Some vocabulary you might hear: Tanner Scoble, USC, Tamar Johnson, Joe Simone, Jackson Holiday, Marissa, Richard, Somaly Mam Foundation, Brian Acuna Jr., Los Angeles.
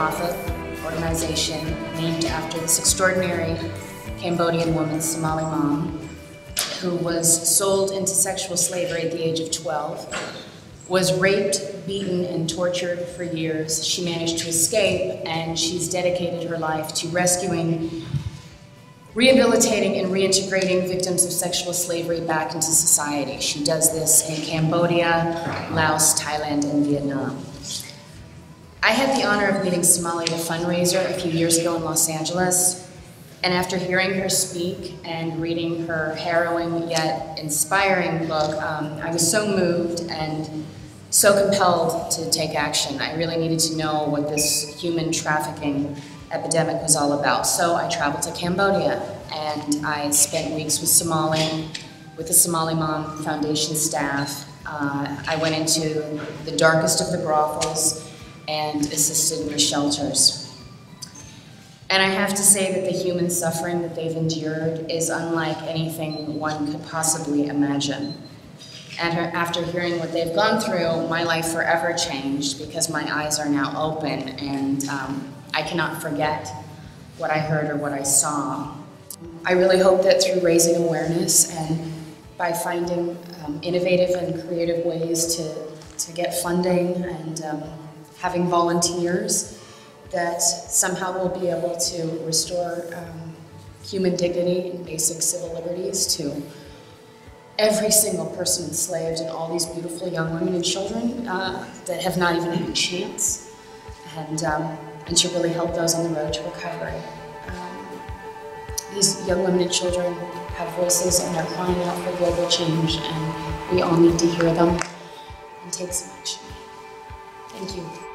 nonprofit organization named after this extraordinary Cambodian woman, Somaly Mam, who was sold into sexual slavery at the age of 12, was raped, beaten, and tortured for years. She managed to escape, and she's dedicated her life to rescuing, rehabilitating, and reintegrating victims of sexual slavery back into society. She does this in Cambodia, Laos, Thailand, and Vietnam. I had the honor of meeting Somaly at a fundraiser a few years ago in Los Angeles, and after hearing her speak and reading her harrowing yet inspiring book, I was so moved and so compelled to take action. I really needed to know what this human trafficking epidemic was all about. So I traveled to Cambodia and I spent weeks with Somaly, with the Somaly Mam Foundation staff. I went into the darkest of the brothels and assisted in the shelters. And I have to say that the human suffering that they've endured is unlike anything one could possibly imagine. And after hearing what they've gone through, my life forever changed because my eyes are now open, and I cannot forget what I heard or what I saw. I really hope that through raising awareness and by finding innovative and creative ways to get funding and having volunteers, that somehow we'll be able to restore human dignity and basic civil liberties to every single person enslaved and all these beautiful young women and children that have not even had a chance, and to really help those on the road to recovery. These young women and children have voices and they're crying out for global change, and we all need to hear them. It takes action. Thank you.